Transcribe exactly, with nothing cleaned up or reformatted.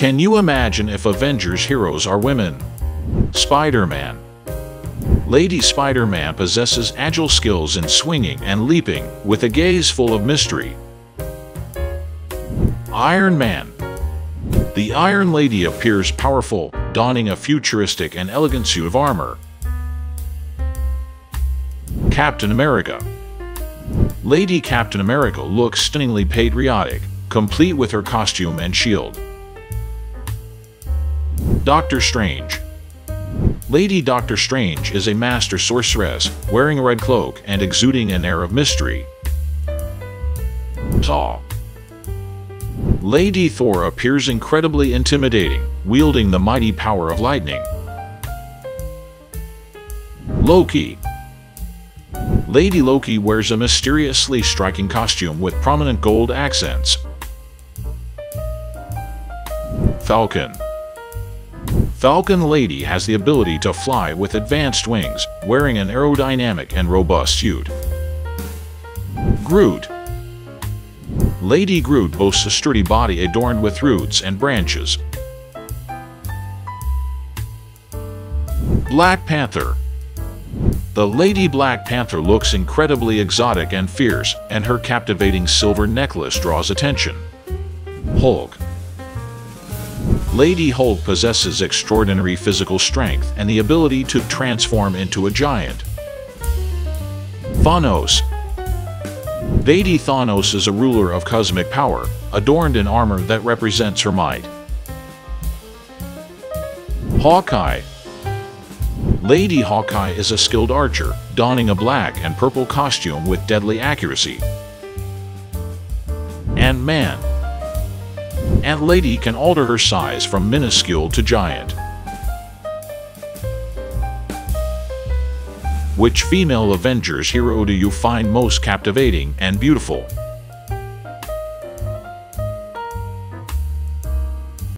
Can you imagine if Avengers heroes are women? Spider-Man. Lady Spider-Man possesses agile skills in swinging and leaping, with a gaze full of mystery. Iron Man. The Iron Lady appears powerful, donning a futuristic and elegant suit of armor. Captain America. Lady Captain America looks stunningly patriotic, complete with her costume and shield. Doctor Strange. Lady Doctor Strange is a master sorceress, wearing a red cloak and exuding an air of mystery. Thor. Lady Thor appears incredibly intimidating, wielding the mighty power of lightning. Loki. Lady Loki wears a mysteriously striking costume with prominent gold accents. Falcon. Falcon Lady has the ability to fly with advanced wings, wearing an aerodynamic and robust suit. Groot. Lady Groot boasts a sturdy body adorned with roots and branches. Black Panther. The Lady Black Panther looks incredibly exotic and fierce, and her captivating silver necklace draws attention. Hulk. Lady Hulk possesses extraordinary physical strength and the ability to transform into a giant. Thanos. Lady Thanos is a ruler of cosmic power, adorned in armor that represents her might. Hawkeye. Lady Hawkeye is a skilled archer, donning a black and purple costume with deadly accuracy. Ant-Man. Ant-Lady can alter her size from minuscule to giant. Which female Avengers hero do you find most captivating and beautiful?